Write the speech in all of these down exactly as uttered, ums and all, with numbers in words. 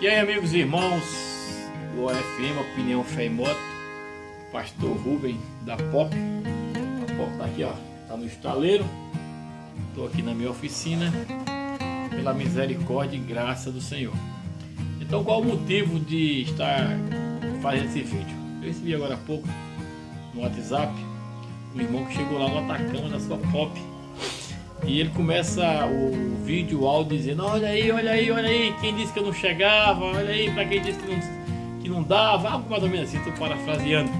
E aí, amigos e irmãos do O F M, Opinião Fé e Moto, pastor Rubem da Pop. A Pop tá aqui, ó, tá no estaleiro. Tô aqui na minha oficina, pela misericórdia e graça do Senhor. Então, qual o motivo de estar fazendo esse vídeo? Eu recebi agora há pouco no WhatsApp um irmão que chegou lá no Atacama na sua Pop, e ele começa o vídeo, o áudio, dizendo: olha aí, olha aí, olha aí, quem disse que eu não chegava, olha aí, para quem disse que não, que não dava, algo mais ou menos assim, estou parafraseando.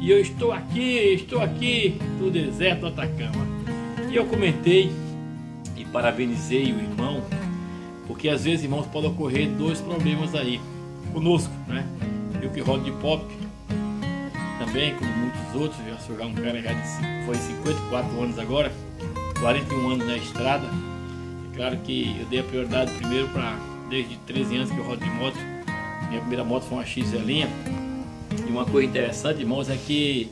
E eu estou aqui, estou aqui no deserto do Atacama. E eu comentei e parabenizei o irmão, porque às vezes, irmãos, pode ocorrer dois problemas aí conosco, né? Eu que rodo de Pop também, como muitos outros, já sou já um cara já de, foi cinquenta e quatro anos agora, quarenta e um anos na estrada. É claro que eu dei a prioridade primeiro para, desde treze anos que eu rodo de moto, minha primeira moto foi uma X L. E uma coisa interessante, irmãos, é que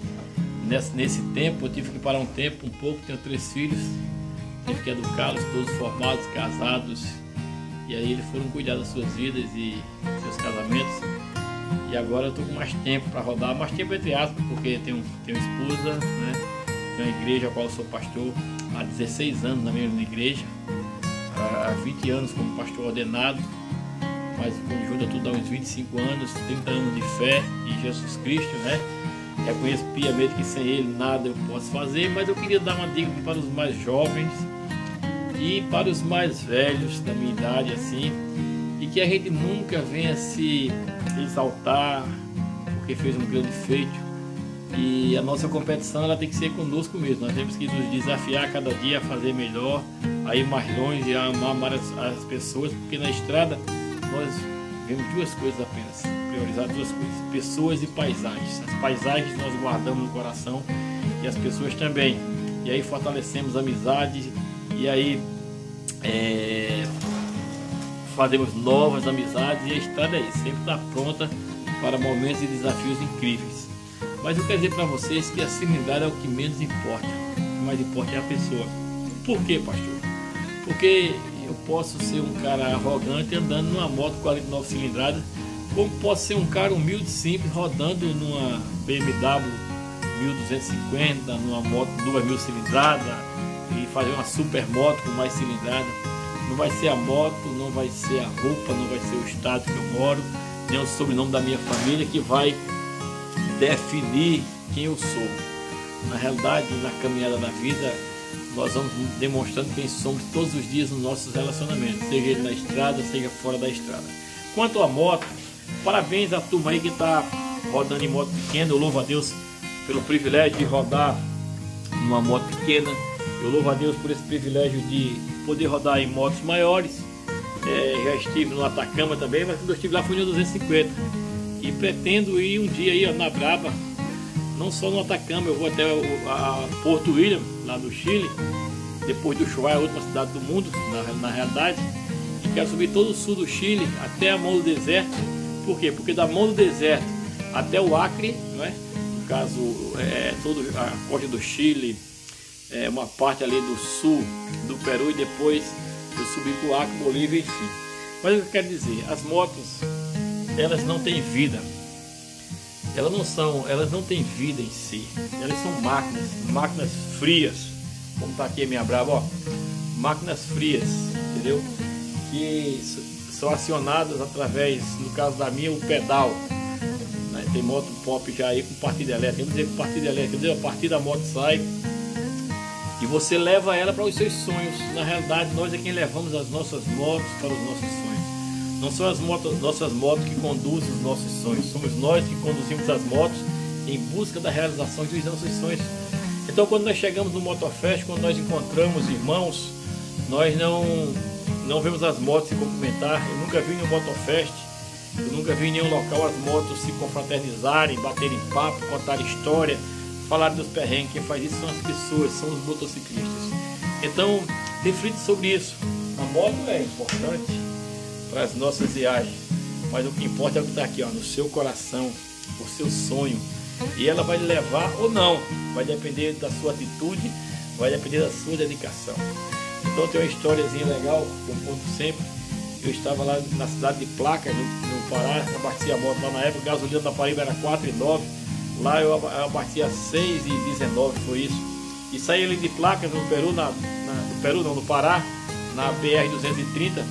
nesse, nesse tempo eu tive que parar um tempo, um pouco, tenho três filhos, tive que educá-los, todos formados, casados, e aí eles foram cuidar das suas vidas e seus casamentos. E agora eu estou com mais tempo para rodar, mais tempo entre aspas, porque tenho, tenho esposa, né? Tenho uma igreja a qual eu sou pastor há dezesseis anos na mesma igreja, há vinte anos como pastor ordenado, mas o conjunto tudo dá uns vinte e cinco anos, trinta anos de fé em Jesus Cristo, né? Reconheço piamente que sem Ele nada eu posso fazer, mas eu queria dar uma dica para os mais jovens e para os mais velhos da minha idade, assim, e que a gente nunca venha se exaltar porque fez um grande feito. E a nossa competição, ela tem que ser conosco mesmo. Nós temos que nos desafiar cada dia a fazer melhor, a ir mais longe, a amar mais as pessoas, porque na estrada nós vemos duas coisas apenas, priorizar duas coisas: pessoas e paisagens. As paisagens nós guardamos no coração e as pessoas também, e aí fortalecemos a amizade, e aí é, fazemos novas amizades, e a estrada é isso, sempre está pronta para momentos e desafios incríveis. Mas eu quero dizer para vocês que a civilidade é o que menos importa, o mais importante é a pessoa. Por quê, pastor? Porque eu posso ser um cara arrogante andando numa moto quarenta e nove cilindradas, como posso ser um cara humilde, simples, rodando numa B M W mil duzentos e cinquenta, numa moto duas mil cilindradas, e fazer uma super moto com mais cilindrada. Não vai ser a moto, não vai ser a roupa, não vai ser o estado que eu moro, nem o sobrenome da minha família que vai definir quem eu sou. Na realidade, na caminhada da vida, nós vamos demonstrando quem somos todos os dias nos nossos relacionamentos, seja ele na estrada, seja fora da estrada. Quanto à moto, parabéns à turma aí que está rodando em moto pequena. Eu louvo a Deus pelo privilégio de rodar numa moto pequena, eu louvo a Deus por esse privilégio de poder rodar em motos maiores. É, já estive no Atacama também, mas quando eu estive lá foi no duzentos e cinquenta. E pretendo ir um dia aí, ó, na braba, não só no Atacama, eu vou até o, a Porto William, lá no Chile, depois do Chuaia, outra cidade do mundo, na, na realidade, e quero subir todo o sul do Chile, até a Mão do Deserto. Por quê? Porque da Mão do Deserto até o Acre, não é? No caso, é, toda a costa do Chile, é, uma parte ali do sul do Peru, e depois eu subi para o Acre, Bolívia, enfim. Mas eu quero dizer, as motos, elas não têm vida, elas não são, elas não têm vida em si, elas são máquinas, máquinas frias, como está aqui a minha brava, ó, máquinas frias, entendeu? Que são acionadas através, no caso da minha, o pedal, né? Tem moto Pop já aí com partida elétrica, eu não sei com partida elétrica, entendeu? A partir da moto sai e você leva ela para os seus sonhos. Na realidade, nós é quem levamos as nossas motos para os nossos sonhos. Não são as motos, nossas motos que conduzem os nossos sonhos, somos nós que conduzimos as motos em busca da realização dos nossos sonhos. Então, quando nós chegamos no Motofest, quando nós encontramos irmãos, nós não, não vemos as motos se cumprimentar. Eu nunca vi em um Motofest, eu nunca vi em nenhum local as motos se confraternizarem, baterem papo, contar história, falar dos perrengues. Quem faz isso são as pessoas, são os motociclistas. Então, reflita sobre isso. A moto é importante para as nossas viagens, mas o que importa é o que está aqui, ó, no seu coração, o seu sonho, e ela vai levar ou não, vai depender da sua atitude, vai depender da sua dedicação. Então, tem uma historiazinha legal que eu conto sempre, Eu estava lá na cidade de Placa, no, no Pará, abastecia a moto lá na época, a gasolina da Paraíba era quatro e nove, lá eu abastecia seis e dezenove, foi isso. E saí ali de Placa no Peru, na, na, no Peru não, no Pará, na B R duzentos e trinta,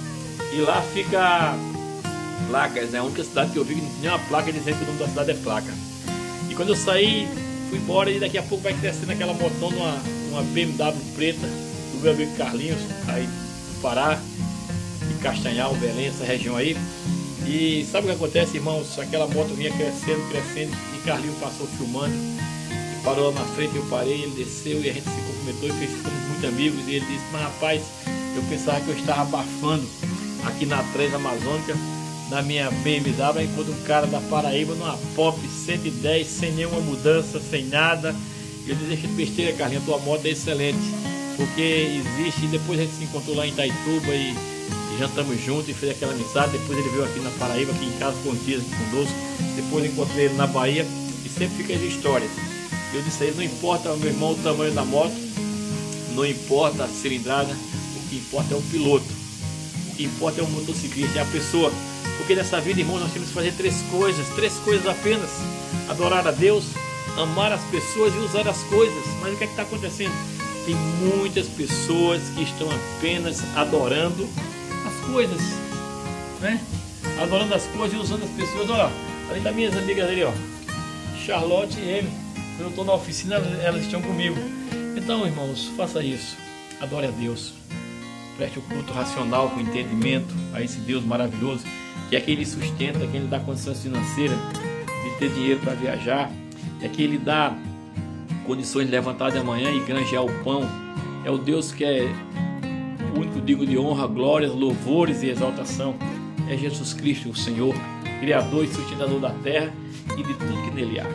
e lá fica Placas, é a única cidade que eu vi que não tinha uma placa dizendo que o nome da cidade é Placa. E quando eu saí, fui embora e daqui a pouco vai descendo aquela motão numa, numa B M W preta do meu amigo Carlinhos, aí do Pará, de Castanhal, Belém, essa região aí. E sabe o que acontece, irmãos? Aquela moto vinha crescendo, crescendo, e Carlinhos passou filmando e parou lá na frente, eu parei, ele desceu e a gente se cumprimentou e ficamos muito amigos. E ele disse, mas rapaz, eu pensava que eu estava abafando aqui na Transamazônica, na minha B M W, enquanto um cara da Paraíba numa Pop cento e dez, sem nenhuma mudança, sem nada. Eu disse, deixa de besteira, Carlinhos, a tua moto é excelente, porque existe. E depois a gente se encontrou lá em Itaituba e, e jantamos juntos e fez aquela amizade. Depois ele veio aqui na Paraíba, aqui em casa, com os dias conosco. Depois eu encontrei ele na Bahia e sempre fica as histórias. Eu disse a ele, não importa, meu irmão, o tamanho da moto, não importa a cilindrada, o que importa é o piloto, o que importa é o motociclista, é a pessoa. Porque nessa vida, irmãos, nós temos que fazer três coisas, três coisas apenas: adorar a Deus, amar as pessoas e usar as coisas. Mas o que é que está acontecendo? Tem muitas pessoas que estão apenas adorando as coisas, né? Adorando as coisas e usando as pessoas. Olha, além das minhas amigas ali, ó, Charlotte e Amy, quando eu estou na oficina, elas estão comigo. Então, irmãos, faça isso, adore a Deus, preste o culto racional com entendimento a esse Deus maravilhoso, que é quem lhe sustenta, quem lhe dá condições financeiras de ter dinheiro para viajar, é quem lhe dá condições de levantar de amanhã e granjear o pão. É o Deus que é o único digno de honra, glórias, louvores e exaltação. É Jesus Cristo, o Senhor, Criador e sustentador da terra e de tudo que nele há.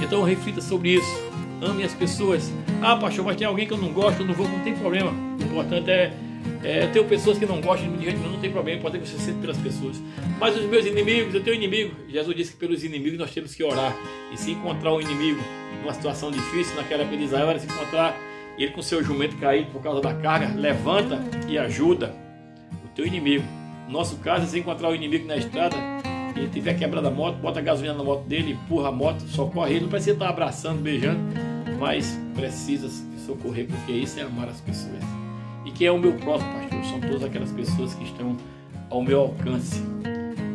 Então reflita sobre isso, ame as pessoas. Ah, pastor, mas tem alguém que eu não gosto, eu não vou, não tem problema. O importante é... É, eu tenho pessoas que não gostam de mim, mas não tem problema, pode ter que você sinta pelas pessoas. Mas os meus inimigos, eu tenho inimigo. Jesus disse que pelos inimigos nós temos que orar. E se encontrar um inimigo numa situação difícil, naquela época de Israel, era se encontrar ele com seu jumento caído por causa da carga, levanta e ajuda o teu inimigo. No nosso caso, se encontrar um inimigo na estrada e tiver quebrado a moto, bota a gasolina na moto dele, empurra a moto, socorre ele. Não precisa estar abraçando, beijando, mas precisa socorrer, porque isso é amar as pessoas. E quem é o meu próximo, pastor? São todas aquelas pessoas que estão ao meu alcance,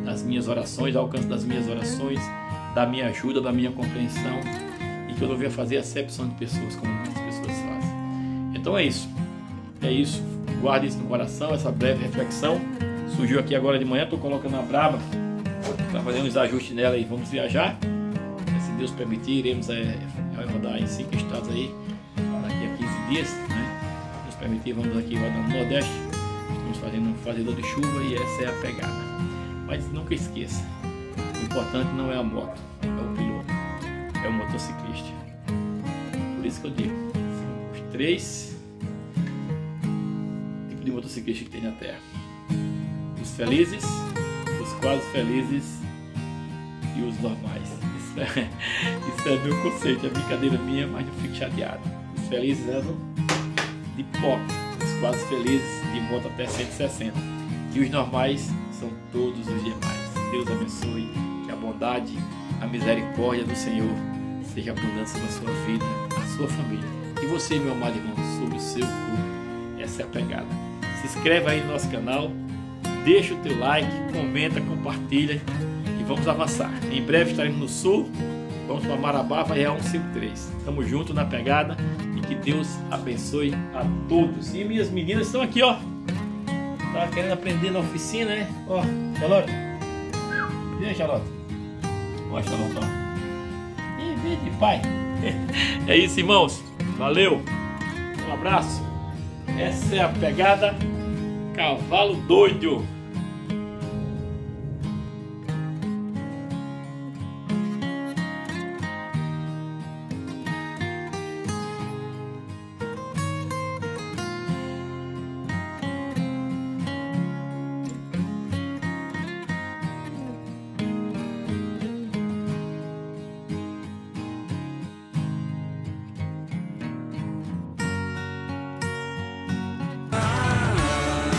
das minhas orações, ao alcance das minhas orações, da minha ajuda, da minha compreensão, e que eu não venha fazer acepção de pessoas, como muitas pessoas fazem. Então é isso, é isso. Guarde isso no coração, essa breve reflexão. Surgiu aqui agora de manhã, estou colocando a braba para fazer uns ajustes nela e vamos viajar. Se Deus permitir, iremos é, rodar em cinco estados aí, daqui a quinze dias, né? Vamos aqui rodar no Nordeste, estamos fazendo um fazedor de chuva e essa é a pegada. Mas nunca esqueça, o importante não é a moto, é o piloto, é o motociclista. Por isso que eu digo, são os três tipos de motociclista que tem na Terra: os felizes, os quase felizes e os normais. Isso é, isso é meu conceito, é brincadeira minha, mas não fique chateado. Os felizes andam de pop, os quase felizes de moto até cento e sessenta, e os normais são todos os demais. Deus abençoe, que a bondade, a misericórdia do Senhor seja abundância na sua vida, na sua família, e você, meu amado irmão, sobre o seu corpo. Essa é a pegada. Se inscreve aí no nosso canal, deixa o teu like, comenta, compartilha e vamos avançar. Em breve estaremos no Sul, vamos para Marabá, vai a cento e cinquenta e três. Tamo junto na pegada. Que Deus abençoe a todos. E minhas meninas estão aqui, ó. Tá querendo aprender na oficina, né? Ó, Charlotte. Vem, Charlotte. Ó, Charlotte, ó. E vem de pai. É isso, irmãos. Valeu. Um abraço. Essa é a pegada. Cavalo doido.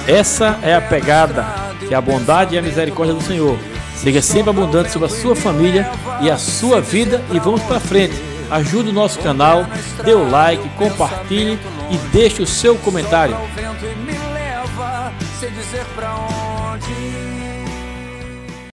Essa é a pegada. que a bondade e a misericórdia do Senhor seja sempre abundante sobre a sua família e a sua vida. E vamos para frente. Ajude o nosso canal, dê o like, compartilhe e deixe o seu comentário.